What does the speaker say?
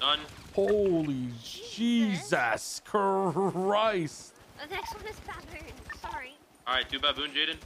Done. Holy Jesus Christ. The next one is baboon. Sorry. All right, do baboon, Jaden.